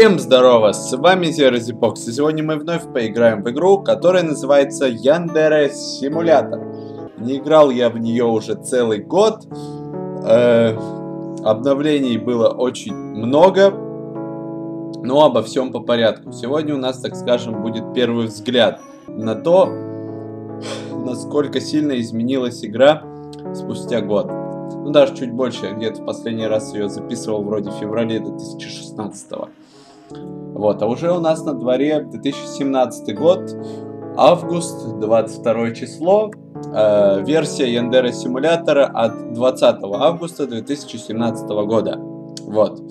Всем здорово, с вами ZeroZepoX, и сегодня мы вновь поиграем в игру, которая называется Yandere Simulator. Не играл я в нее уже целый год, обновлений было очень много, но обо всем по порядку. Сегодня у нас, так скажем, будет первый взгляд на то, насколько сильно изменилась игра спустя год. Ну, даже чуть больше, я где-то в последний раз ее записывал вроде в феврале 2016-го. Вот, а уже у нас на дворе 2017 год, август, 22 число, версия Yandere Simulator от 20 августа 2017 года. Вот.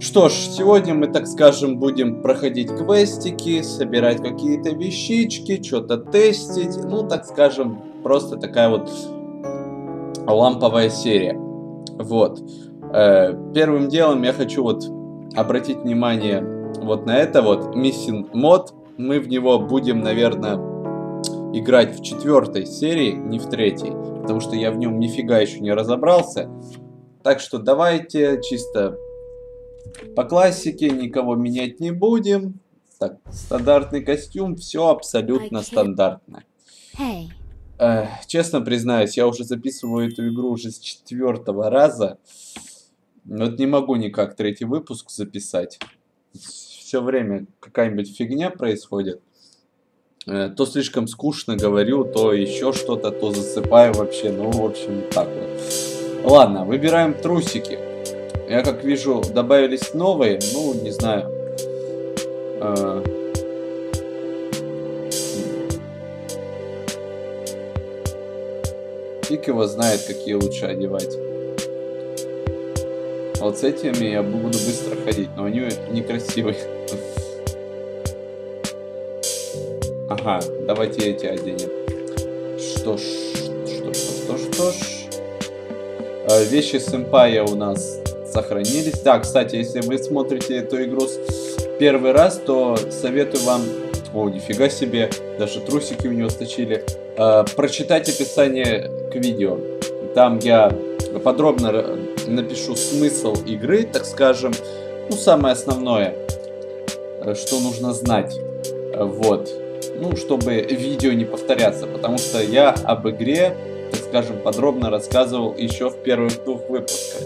Что ж, сегодня мы, так скажем, будем проходить квестики, собирать какие-то вещички, что-то тестить, ну, так скажем, просто такая вот ламповая серия. Вот. Первым делом я хочу вот обратить внимание вот на это вот Missing Mod. Мы в него будем, наверное, играть в 4-й серии, не в 3-й, потому что я в нем нифига еще не разобрался. Так что давайте чисто по классике, никого менять не будем. Так, стандартный костюм, все абсолютно стандартно. Честно признаюсь, я уже записываю эту игру уже с 4-го раза. Вот не могу никак 3-й выпуск записать. Все время какая-нибудь фигня происходит. То слишком скучно говорю, то еще что-то, то засыпаю вообще. Ну, в общем, так вот. Ладно, выбираем трусики. Я как вижу, добавились новые. Ну, не знаю. Фиг его знает, какие лучше одевать. Вот с этими я буду быстро ходить, но они некрасивые. Ага, давайте эти оденем. Что ж. Вещи Сэмпая у нас сохранились. Да, кстати, если вы смотрите эту игру первый раз, то советую вам... О, нифига себе, даже трусики у него сточили. Прочитать описание к видео. Там я подробно напишу смысл игры, так скажем. Ну, самое основное, что нужно знать. Вот. Ну, чтобы видео не повторяться. Потому что я об игре, так скажем, подробно рассказывал еще в первых 2 выпусках.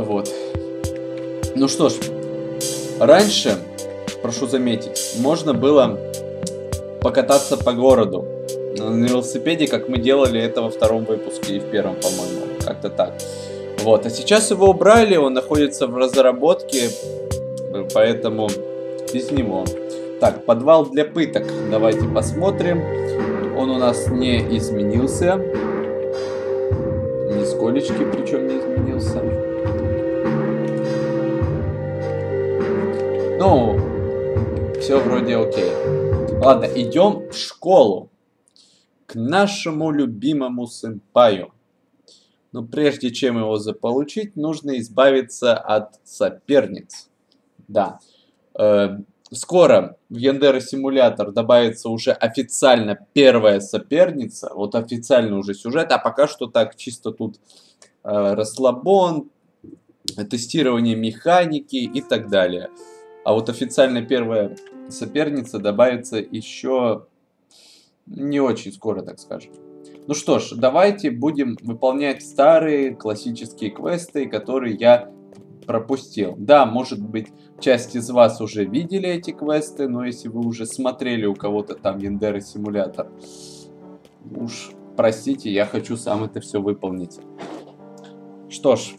Вот. Ну что ж. Раньше, прошу заметить, можно было... покататься по городу на велосипеде, как мы делали это во 2-м выпуске и в 1-м, по-моему, как-то так. Вот, а сейчас его убрали, он находится в разработке, поэтому без него. Так, подвал для пыток, давайте посмотрим. Он у нас не изменился, нисколечки причем не изменился. Ну, все вроде окей. Ладно, идем в школу, к нашему любимому сэмпаю. Но прежде чем его заполучить, нужно избавиться от соперниц. Да. Скоро в Yandere Simulator добавится уже официально первая соперница. Вот официально уже сюжет, а пока что так чисто тут расслабон, тестирование механики и так далее. А вот официально первая соперница добавится еще не очень скоро, так скажем. Ну что ж, давайте будем выполнять старые классические квесты, которые я пропустил. Да, может быть, часть из вас уже видели эти квесты, но если вы уже смотрели у кого-то там Yandere Simulator, уж простите, я хочу сам это все выполнить. Что ж,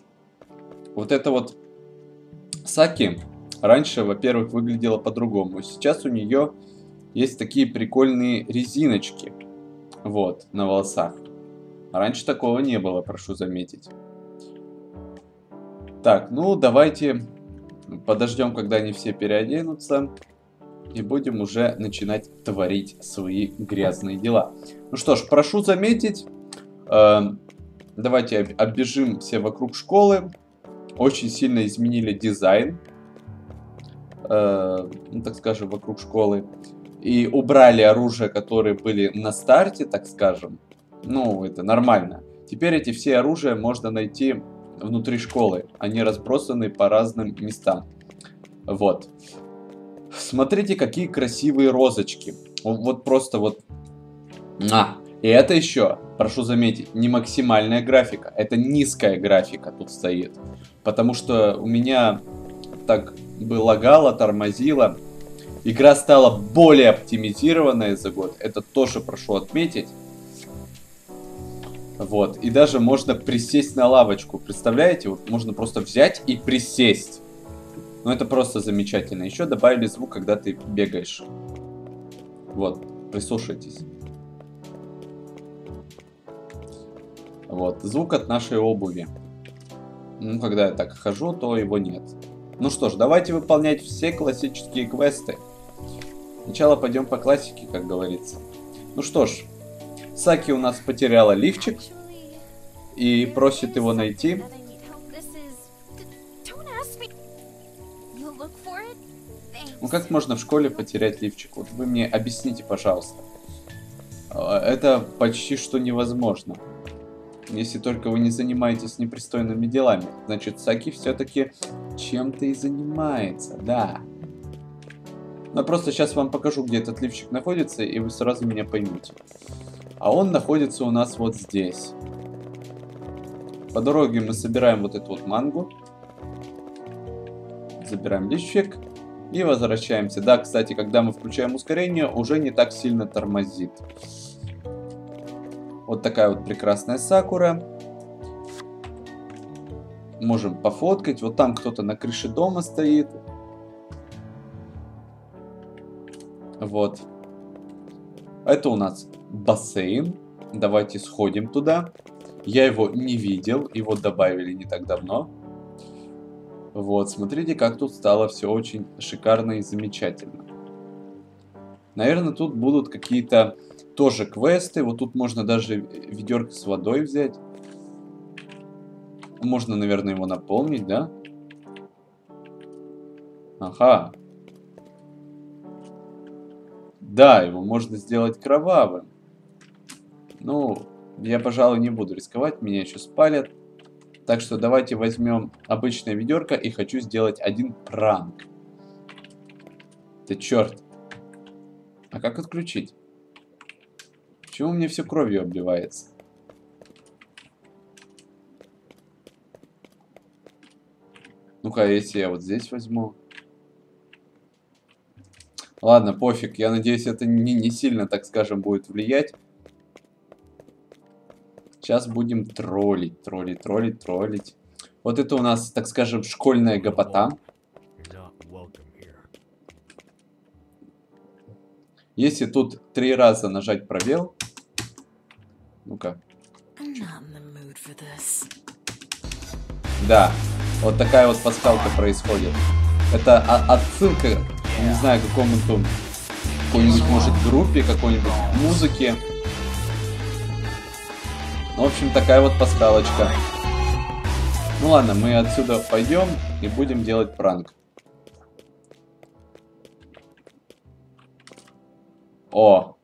вот это вот Саки... Раньше, во-первых, выглядела по-другому. Сейчас у нее есть такие прикольные резиночки. Вот, на волосах. Раньше такого не было, прошу заметить. Так, ну давайте подождем, когда они все переоденутся. И будем уже начинать творить свои грязные дела. Ну что ж, прошу заметить. Давайте оббежим все вокруг школы. Очень сильно изменили дизайн. Ну, так скажем, вокруг школы. И убрали оружие, которые были на старте, так скажем. Ну, это нормально. Теперь эти все оружия можно найти внутри школы. Они разбросаны по разным местам. Вот. Смотрите, какие красивые розочки. Вот просто вот. А, и это еще, прошу заметить, не максимальная графика. Это низкая графика тут стоит. Потому что у меня так бы лагало, тормозило. Игра стала более оптимизированной за год. Это тоже прошу отметить. Вот. И даже можно присесть на лавочку. Представляете? Вот можно просто взять и присесть. Ну, это просто замечательно. Еще добавили звук, когда ты бегаешь. Вот. Прислушайтесь. Вот. Звук от нашей обуви. Ну, когда я так хожу, то его нет. Ну что ж, давайте выполнять все классические квесты. Сначала пойдем по классике, как говорится. Ну что ж, Саки у нас потеряла лифчик и просит его найти. Ну как можно в школе потерять лифчик? Вот вы мне объясните, пожалуйста. Это почти что невозможно. Если только вы не занимаетесь непристойными делами. Значит, Саки все-таки чем-то и занимается, да. Но просто сейчас вам покажу, где этот лифчик находится, и вы сразу меня поймете. А он находится у нас вот здесь. По дороге мы собираем вот эту вот мангу. Забираем лифчик. И возвращаемся. Да, кстати, когда мы включаем ускорение, уже не так сильно тормозит. Вот такая вот прекрасная Сакура. Можем пофоткать. Вот там кто-то на крыше дома стоит. Вот. Это у нас бассейн. Давайте сходим туда. Я его не видел. Его добавили не так давно. Вот, смотрите, как тут стало все очень шикарно и замечательно. Наверное, тут будут какие-то... Тоже квесты. Вот тут можно даже ведерко с водой взять. Можно, наверное, его наполнить, да? Ага. Да, его можно сделать кровавым. Ну, я, пожалуй, не буду рисковать. Меня еще спалят. Так что давайте возьмем обычное ведерко. И хочу сделать один пранк. Ты черт. А как отключить? Почему мне все кровью обливается? Ну-ка, если я вот здесь возьму. Ладно, пофиг. Я надеюсь, это не сильно, так скажем, будет влиять. Сейчас будем троллить. Вот это у нас, так скажем, школьная гопота. Если тут 3 раза нажать пробел... Ну-ка. Да, вот такая вот пасхалка происходит. Это отсылка, не знаю, к какому-то, какой-нибудь, может, группе, какой-нибудь музыке. В общем, такая вот пасхалочка. Ну ладно, мы отсюда пойдем и будем делать пранк. О!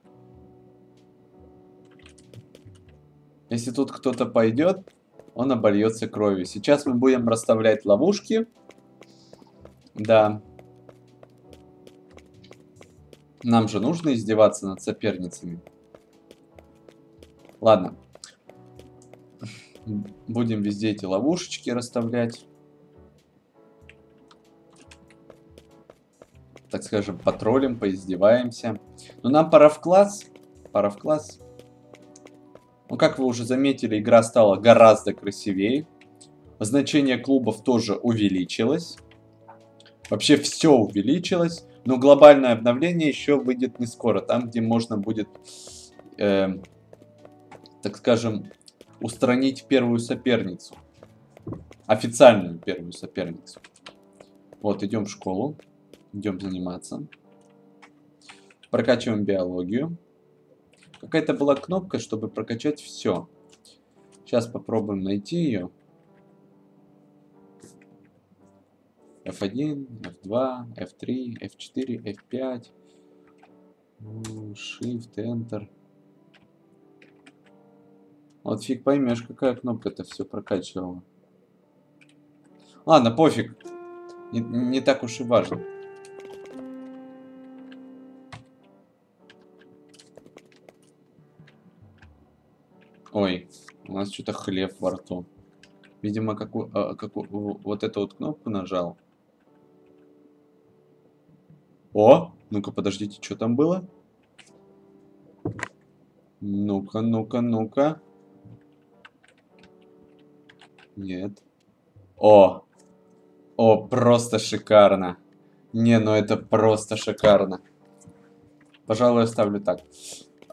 Если тут кто-то пойдет, он обольется кровью. Сейчас мы будем расставлять ловушки. Да. Нам же нужно издеваться над соперницами. Ладно. Будем везде эти ловушечки расставлять. Так скажем, потроллим, поиздеваемся. Но нам пора в класс. Пора в класс. Ну, как вы уже заметили, игра стала гораздо красивее. Значение клубов тоже увеличилось. Вообще все увеличилось. Но глобальное обновление еще выйдет не скоро. Там, где можно будет, так скажем, устранить первую соперницу. Официальную первую соперницу. Вот, идем в школу. Идем заниматься. Прокачиваем биологию. Какая-то была кнопка, чтобы прокачать все. Сейчас попробуем найти ее. F1, F2, F3, F4, F5. Shift, Enter. Вот фиг поймешь, какая кнопка-то все прокачивала. Ладно, пофиг. Не так уж и важно. Ой, у нас что-то хлеб во рту. Видимо, вот эту вот кнопку нажал. О, ну-ка, подождите, что там было? Ну-ка, ну-ка, ну-ка. Нет. О! О, просто шикарно. Не, ну это просто шикарно. Пожалуй, оставлю так.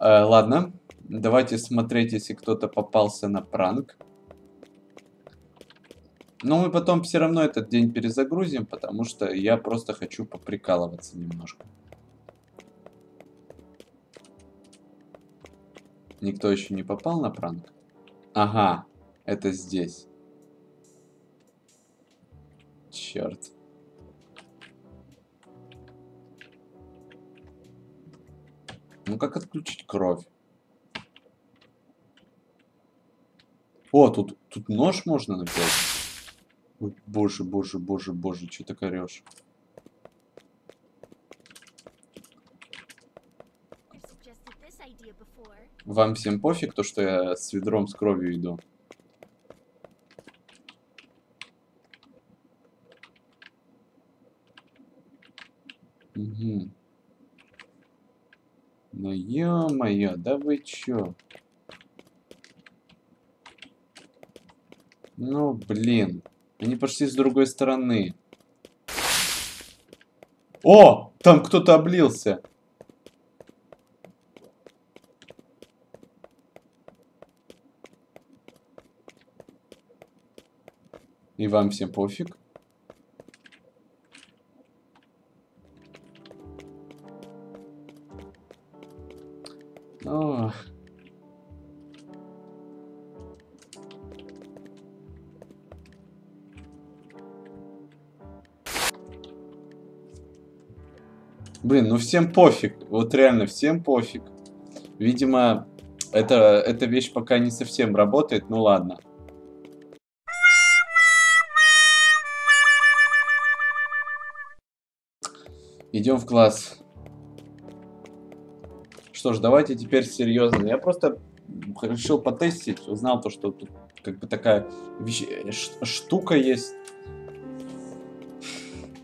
Ладно. Давайте смотреть, если кто-то попался на пранк. Но мы потом все равно этот день перезагрузим, потому что я просто хочу поприкалываться немножко. Никто еще не попал на пранк? Ага, это здесь. Черт. Ну как отключить кровь? О, тут нож можно напять. Ой, боже, боже, боже, боже, что ты корешь? Вам всем пофиг, то, что я с ведром с кровью иду? Угу. Ну ё-моё, да вы чё? Ну, блин. Они пошли с другой стороны. О! Там кто-то облился. И вам всем пофиг? О. Блин, ну всем пофиг. Вот реально всем пофиг. Видимо, эта вещь пока не совсем работает. Ну ладно. Идем в класс. Что ж, давайте теперь серьезно. Я просто решил потестить. Узнал то, что тут как бы такая штука есть.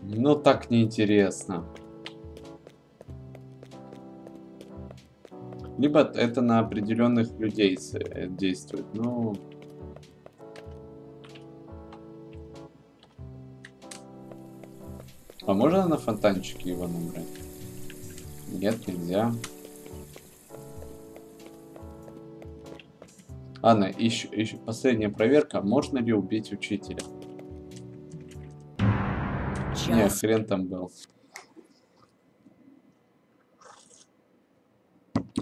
Но так неинтересно. Либо это на определенных людей действует. Ну, а можно на фонтанчике его набрать? Нет, нельзя. Ладно, еще последняя проверка. Можно ли убить учителя? Не, хрен там был.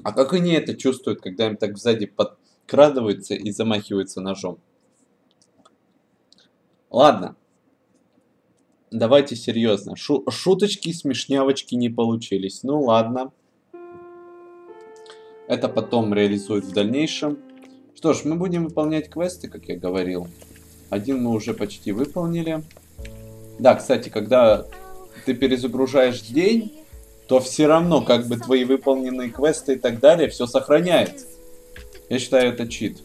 А как они это чувствуют, когда им так сзади подкрадываются и замахиваются ножом? Ладно. Давайте серьезно. Шуточки, смешнявочки не получились. Ну ладно. Это потом реализуют в дальнейшем. Что ж, мы будем выполнять квесты, как я говорил. Один мы уже почти выполнили. Да, кстати, когда ты перезагружаешь день, то все равно, как бы, твои выполненные квесты и так далее, все сохраняется. Я считаю, это чит.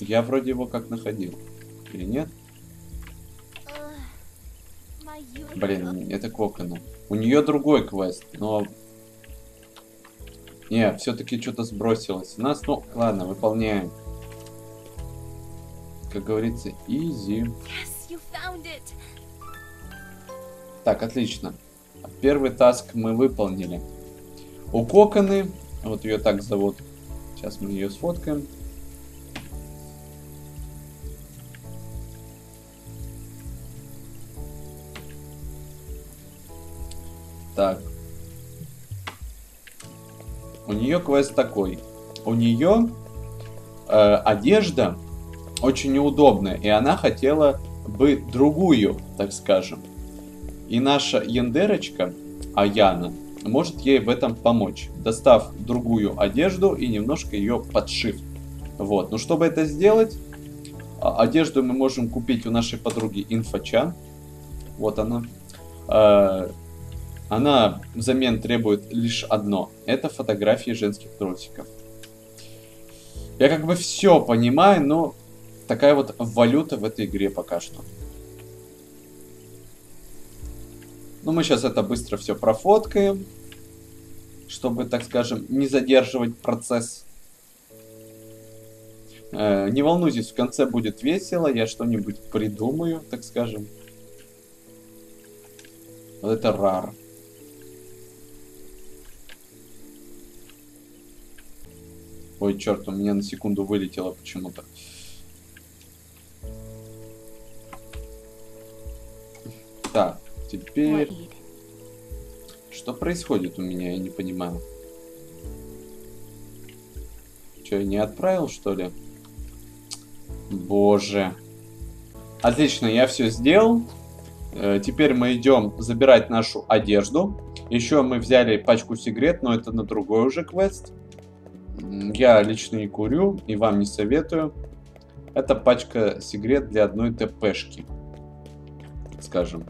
Я вроде его как находил. Или нет? Блин, это Кокона. У нее другой квест, но... Не, все-таки что-то сбросилось у нас. Ну, ладно, выполняем. Как говорится, изи. Так, отлично. Первый таск мы выполнили. У Коконы, вот ее так зовут. Сейчас мы ее сфоткаем. Так. У нее квест такой. У нее одежда очень неудобная. И она хотела бы другую, так скажем. И наша яндерочка, Аяна, может ей в этом помочь. Достав другую одежду и немножко ее подшив. Вот. Но чтобы это сделать, Одежду мы можем купить у нашей подруги Инфочан. Вот она. Она взамен требует лишь одно. Это фотографии женских трусиков. Я как бы все понимаю, но такая вот валюта в этой игре пока что. Ну, мы сейчас это быстро все профоткаем, чтобы, так скажем, не задерживать процесс. Не волнуйтесь, в конце будет весело, я что-нибудь придумаю, так скажем. Вот это рар. Ой, черт, у меня на секунду вылетело почему-то. Так, теперь... Что происходит у меня, я не понимаю. Че, я не отправил, что ли? Боже. Отлично, я все сделал. Теперь мы идем забирать нашу одежду. Еще мы взяли пачку сигарет, но это на другой уже квест. Я лично не курю и вам не советую. Это пачка сигарет для одной ТПшки, скажем.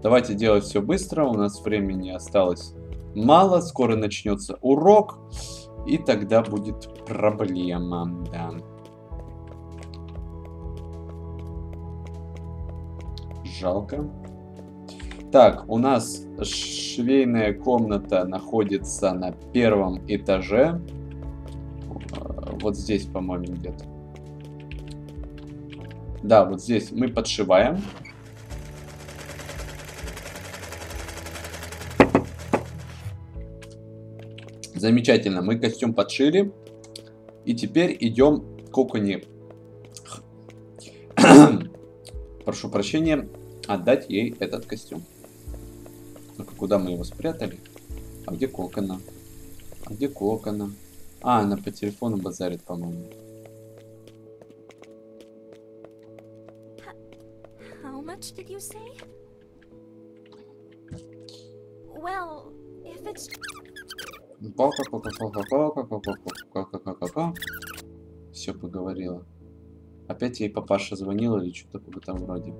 Давайте делать все быстро. У нас времени осталось мало. Скоро начнется урок. И тогда будет проблема. Да. Жалко. Так, у нас швейная комната находится на первом этаже. Вот здесь, по-моему, где-то. Да, вот здесь мы подшиваем. Замечательно, мы костюм подшили. И теперь идем к Коконе. Прошу прощения, отдать ей этот костюм. Ну-ка, куда мы его спрятали? А где Кокона? А где Кокона? А, она по телефону базарит, по-моему. Все поговорила. Опять ей папаша звонил или что-то в этом роде.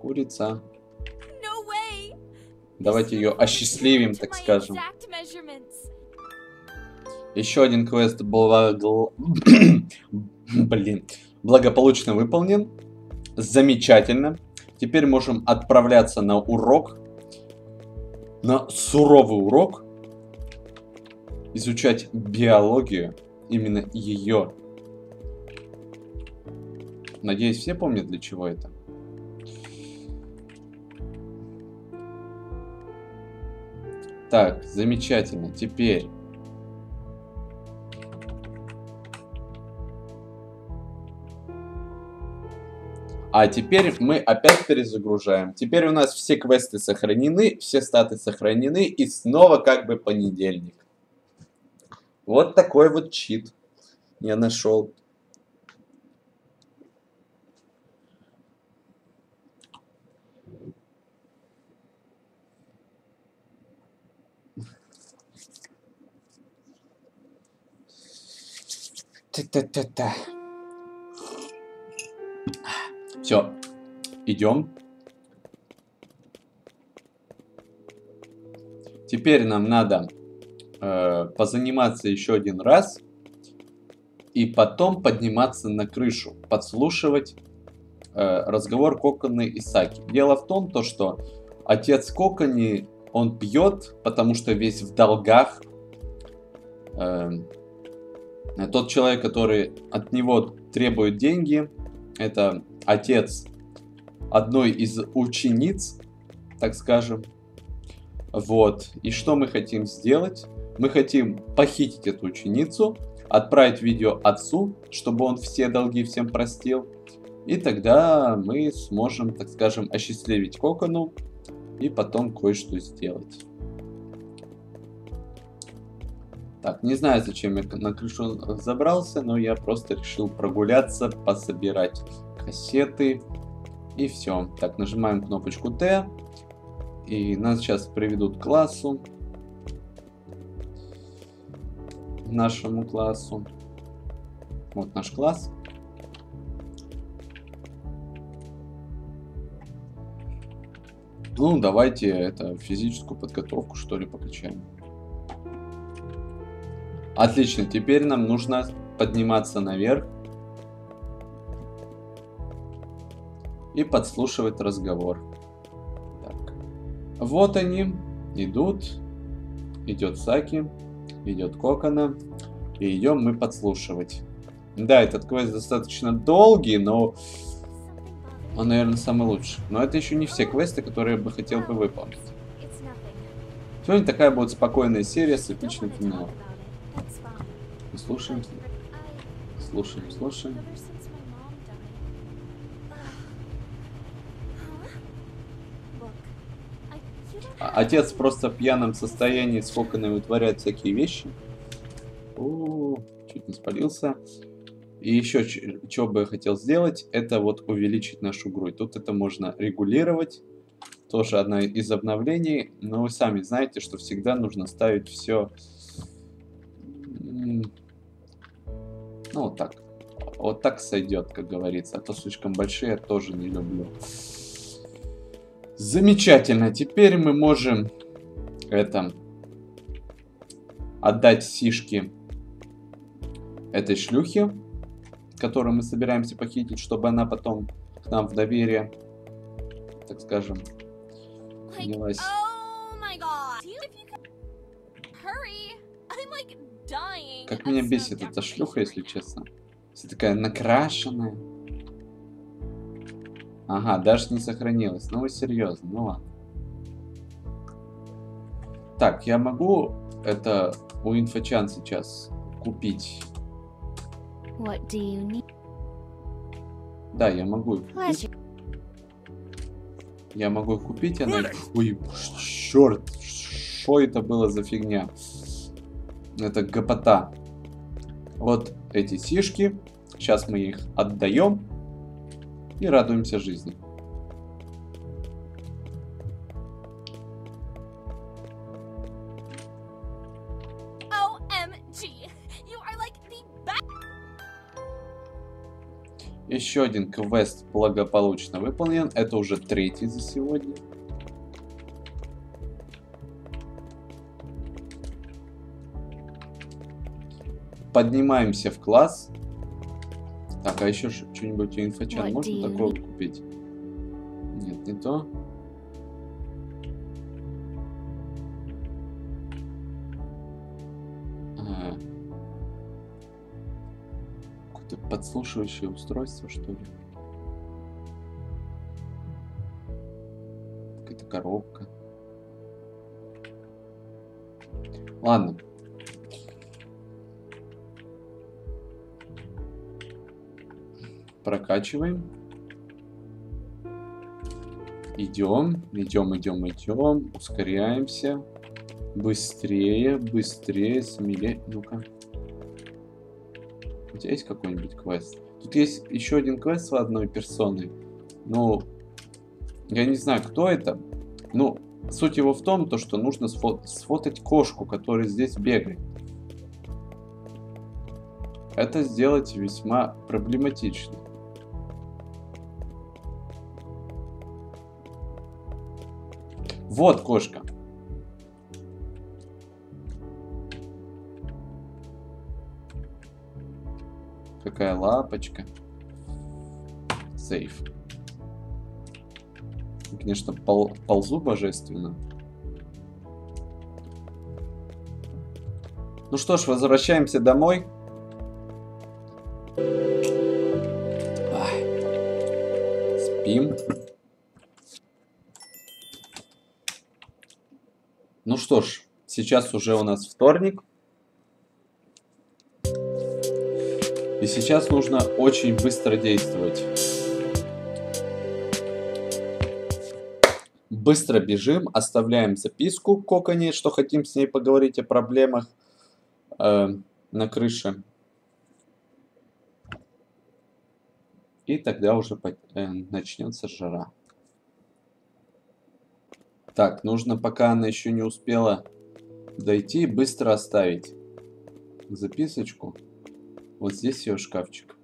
Курица. Давайте ее осчастливим, так скажем. Еще один квест был... Блин. Благополучно выполнен. Замечательно. Теперь можем отправляться на урок. На суровый урок. Изучать биологию. Именно ее. Надеюсь, все помнят, для чего это. Так, замечательно. Теперь теперь мы опять перезагружаем. Теперь у нас все квесты сохранены, все статы сохранены, и снова как бы понедельник. Вот такой вот чит я нашел. Все, идем. Теперь нам надо позаниматься еще один раз. И потом подниматься на крышу. Подслушивать разговор Коконы и Саки. Дело в том, то, что отец Коконы, он пьет, потому что весь в долгах. Тот человек, который от него требует деньги, это отец одной из учениц, так скажем. Вот. И что мы хотим сделать? Мы хотим похитить эту ученицу, отправить видео отцу, чтобы он все долги всем простил. И тогда мы сможем, так скажем, осчастливить Кокону и потом кое-что сделать. Так, не знаю, зачем я на крышу забрался, но я просто решил прогуляться, пособирать кассеты и все. Так, нажимаем кнопочку Т, и нас сейчас приведут к классу. нашему классу. Вот наш класс. Ну, давайте это физическую подготовку, что ли, покачаем. Отлично, теперь нам нужно подниматься наверх и подслушивать разговор. Так. Вот они идут. Идет Саки, идет Кокона, и идем мы подслушивать. Да, этот квест достаточно долгий, но он, наверное, самый лучший. Но это еще не все квесты, которые я бы хотел бы выполнить. Сегодня такая будет спокойная серия с эпичным финалом. Слушаем, слушаем, слушаем. Отец просто в пьяном состоянии с Коконой вытворяет всякие вещи. О, чуть не спалился. И еще, что бы я хотел сделать, это вот увеличить нашу грудь. Тут это можно регулировать. Тоже одна из обновлений. Но вы сами знаете, что всегда нужно ставить все... Ну, вот так. Вот так сойдет, как говорится. А то слишком большие я тоже не люблю. Замечательно. Теперь мы можем это отдать сишки этой шлюхе, которую мы собираемся похитить, чтобы она потом к нам в доверие, так скажем, принялась. Как меня бесит эта шлюха, если честно. Вся такая накрашенная. Ага, даже не сохранилась. Ну вы серьезно, ну ладно. Так, я могу это у Инфочан сейчас купить. Да, я могу их купить. Я могу их купить, она... Ой, черт, что это было за фигня? Это гопота. Вот эти сишки. Сейчас мы их отдаем. И радуемся жизни. Еще один квест благополучно выполнен. Это уже третий за сегодня. Поднимаемся в класс. Так, а еще что-нибудь у Инфочан можно такого купить? Нет, не то. Какое-то подслушивающее устройство, что ли? Какая-то коробка. Ладно. Прокачиваем. Идем, идем, идем, идем. Ускоряемся. Быстрее, быстрее, смелее. Ну-ка. У тебя есть какой-нибудь квест? Тут есть еще один квест с одной персоной. Ну, я не знаю, кто это. Ну, суть его в том, то, что нужно сфотать кошку, которая здесь бегает. Это сделать весьма проблематично. Вот кошка. Какая лапочка. Сейф. Конечно, ползу божественно. Ну что ж, возвращаемся домой. Спим. Ну что ж, сейчас уже у нас вторник. И сейчас нужно очень быстро действовать. Быстро бежим, оставляем записку Коконе, что хотим с ней поговорить о проблемах на крыше. И тогда уже начнется жара. Так, нужно, пока она еще не успела дойти, быстро оставить. записочку. Вот здесь ее шкафчик.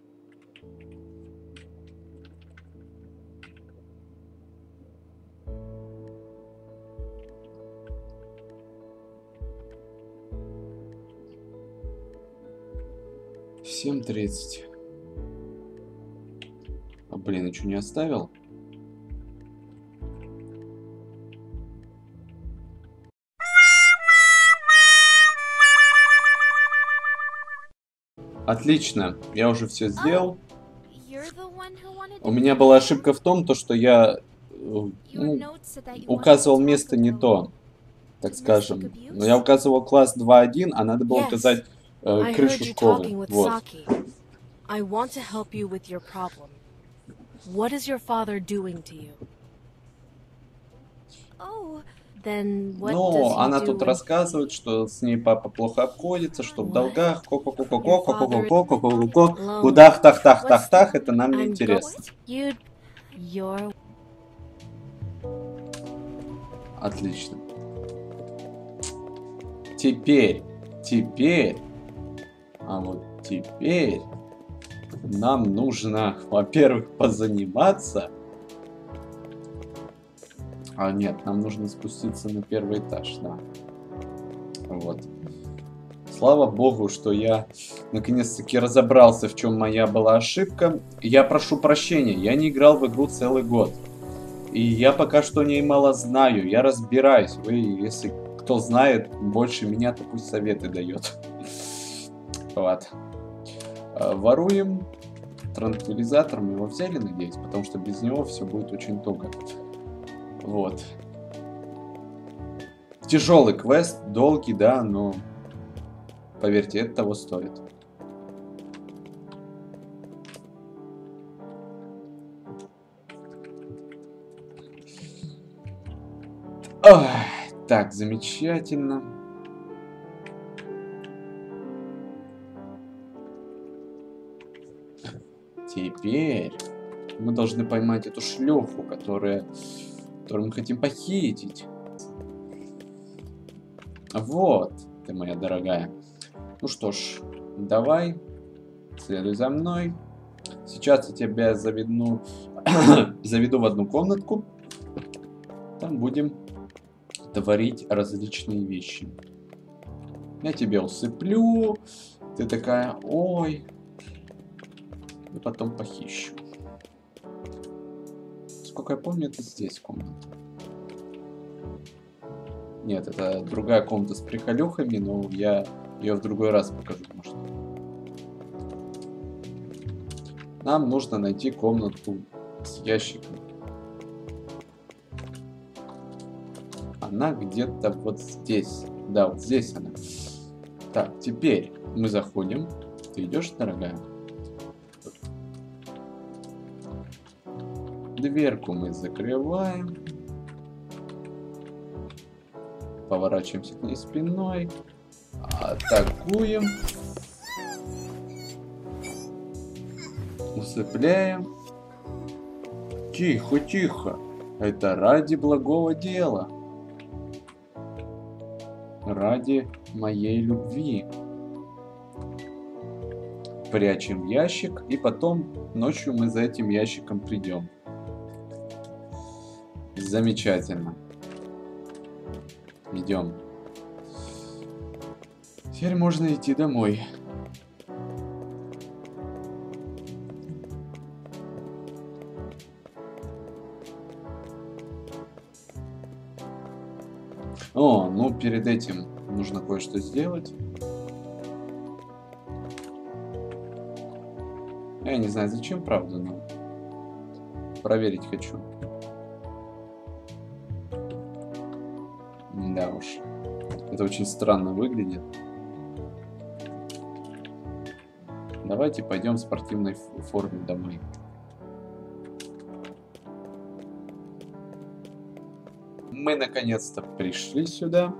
В 7:30. А блин, я что, не оставил? Отлично, я уже все сделал. У меня была ошибка в том, то, что я указывал место не то, так скажем. Но я указывал класс 2.1, а надо было указать крышу школы. Вот. Но она тут рассказывает, что с ней папа плохо обходится, что в долгах, кудах, тах, это нам не интересно. Отлично. Теперь, а вот теперь нам нужно, во-первых, позаниматься. А нет, нам нужно спуститься на первый этаж, да. Вот. Слава богу, что я наконец-таки разобрался, в чем моя была ошибка. Я прошу прощения, я не играл в игру целый год. И я пока что о ней мало знаю, я разбираюсь. Вы, если кто знает больше меня, то пусть советы дает. Вот. Воруем. Транквилизатор мы его взяли, надеюсь, потому что без него все будет очень туго. Вот. Тяжелый квест, долгий, да, но поверьте, это того стоит. Ох, так, замечательно. Теперь мы должны поймать эту шлюху, которую мы хотим похитить. Вот, ты моя дорогая. Ну что ж, давай, следуй за мной. Сейчас я тебя заведу в одну комнатку. Там будем творить различные вещи. Я тебя усыплю. Ты такая, ой. И потом похищу. Сколько я помню, это здесь комната. Нет, это другая комната с приколюхами, но я ее в другой раз покажу, может. Нам нужно найти комнату с ящиком. Она где-то вот здесь. Да, вот здесь она. Так, теперь мы заходим. Ты идешь, дорогая? Дверку мы закрываем. Поворачиваемся к ней спиной. Атакуем. Усыпляем. Тихо, тихо. Это ради благого дела. Ради моей любви. Прячем ящик. И потом ночью мы за этим ящиком придем. Замечательно. Идем. Теперь можно идти домой. О, ну перед этим нужно кое-что сделать. Я не знаю зачем, правда, но проверить хочу. Да уж, это очень странно выглядит. Давайте пойдем в спортивной форме домой. Мы наконец-то пришли сюда.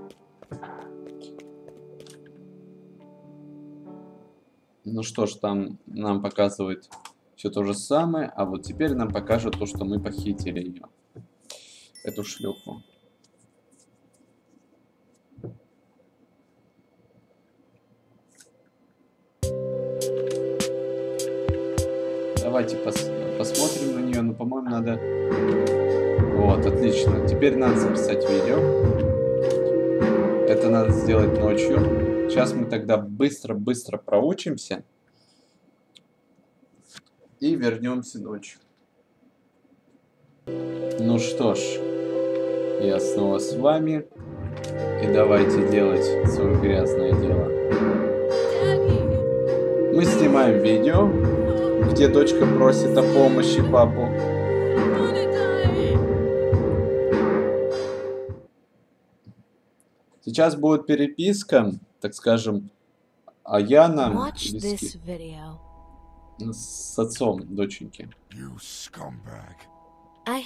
Ну что ж, там нам показывают все то же самое, а вот теперь нам покажут то, что мы похитили ее, эту шлюху. Давайте посмотрим на нее. Но, по-моему, надо... Вот, отлично. Теперь надо записать видео. Это надо сделать ночью. Сейчас мы тогда быстро-быстро проучимся. И вернемся ночью. Ну что ж, я снова с вами. И давайте делать свое грязное дело. Мы снимаем видео, где дочка просит о помощи папу. Сейчас будет переписка, так скажем, Аяна с отцом доченьки. А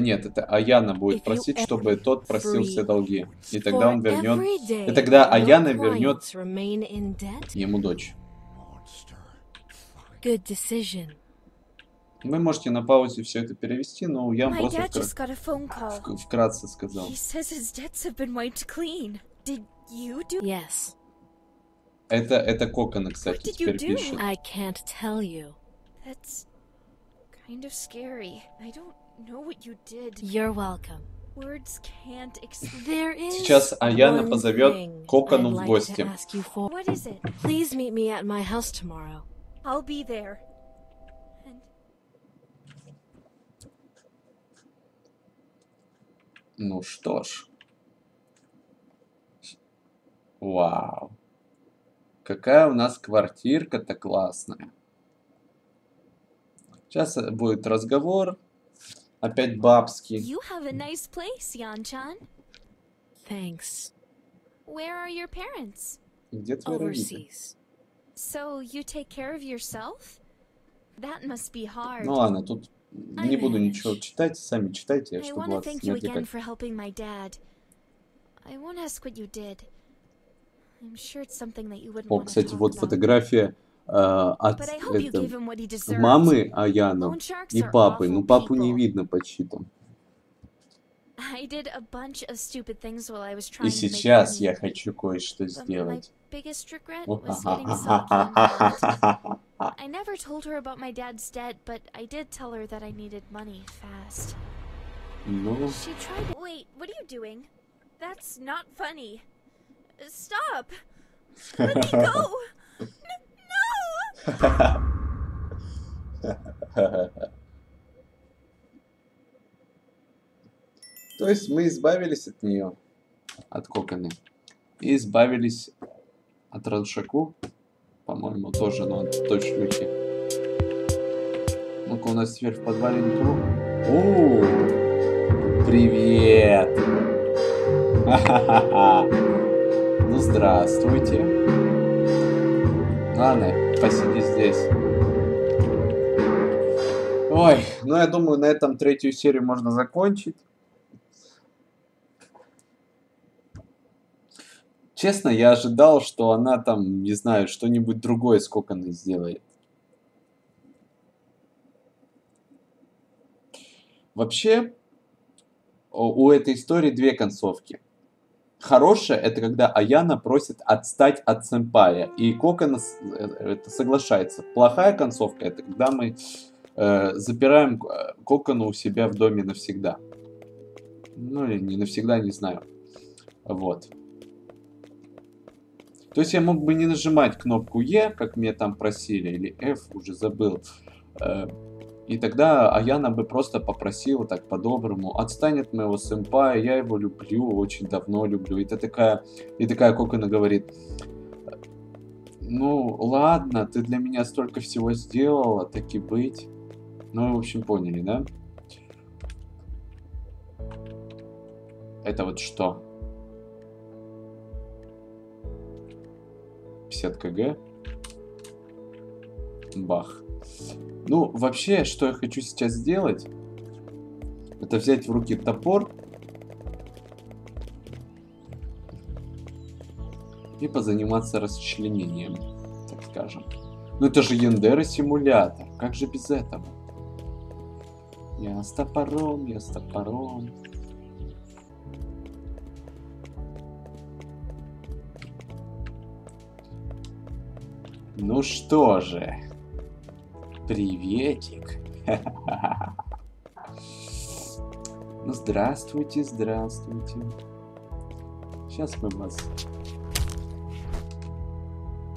нет, это Аяна будет просить, чтобы тот простил все долги. И тогда он вернет... И тогда Аяна вернет ему дочь. Вы можете на паузе все это перевести, но я вам просто вкратце сказал. Это Кокона, кстати, теперь пишет. Сейчас Аяна позовет Кокону в гости. Ну что ж. Вау. Какая у нас квартирка-то классная. Сейчас будет разговор. Опять бабский. You have a nice place, Yanchan. Thanks. Where are your parents? Где твои родители? So you take care of yourself? That must be hard. Ну ладно, тут не буду ничего читать, сами читайте, чтобы вас не отвлекать. О, кстати, вот фотография от мамы Аяна и папы. Ну, папу не видно почти там. И сейчас я хочу кое-что сделать. I never told her about my dad's debt, but I did tell her that I needed money fast. No. She tried to... Wait, what are you doing? That's not funny. Stop! Let me go! No! То есть мы избавились от нее, от Коконы, и избавились от Раншаку. По-моему, тоже, но он в той шлюхе. Ну-ка, у нас теперь в подвале никого. О, привет! Ха-ха-ха! Ну, здравствуйте. Ладно, посиди здесь. Ой, ну я думаю, на этом третью серию можно закончить. Честно, я ожидал, что она там, не знаю, что-нибудь другое с Коконой сделает. Вообще, у этой истории две концовки. Хорошая — это когда Аяна просит отстать от Сэмпая, и Кокона соглашается. Плохая концовка — это когда мы запираем Кокону у себя в доме навсегда. Ну, или не навсегда, не знаю. Вот. То есть я мог бы не нажимать кнопку E, как мне там просили, или F, уже забыл. И тогда Аяна бы просто попросила так по-доброму: отстань от моего сэмпая, я его люблю, очень давно люблю. И такая Кокона говорит: ну ладно, ты для меня столько всего сделала, так и быть. Ну, в общем, поняли, да? Это вот что? 50 кг. Бах. Ну, вообще, что я хочу сейчас сделать, это взять в руки топор и позаниматься расчленением, так скажем. Ну, это же Yandere Simulator. Как же без этого? Я с топором, я с топором. ну что же. Приветик. Ну, здравствуйте, здравствуйте. Сейчас мы вас...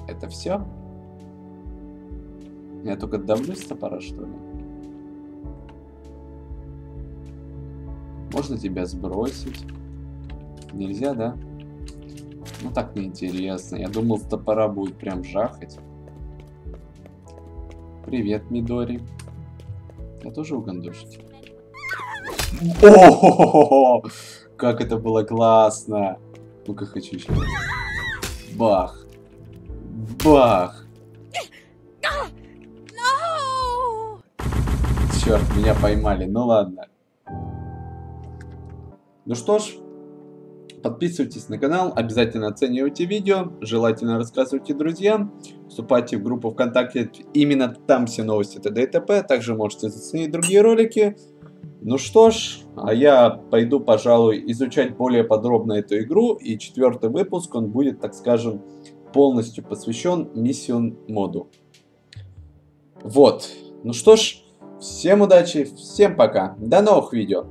Это все? Я только давлюсь с топора, что ли? Можно тебя сбросить? Нельзя, да? Ну так неинтересно. Я думал, с топора будет прям жахать. Привет, Мидори. Я тоже угандошить. О-хо-хо-хо! Как это было классно! Ну-ка, хочу еще. Бах! Бах! No! Черт, меня поймали. Ну ладно. Ну что ж, подписывайтесь на канал, обязательно оценивайте видео, желательно рассказывайте друзьям, вступайте в группу ВКонтакте, именно там все новости т.д. и т.п. Также можете заценить другие ролики. Ну что ж, а я пойду, пожалуй, изучать более подробно эту игру, и 4-й выпуск, он будет, так скажем, полностью посвящен Missing Mod. Вот, ну что ж, всем удачи, всем пока, до новых видео!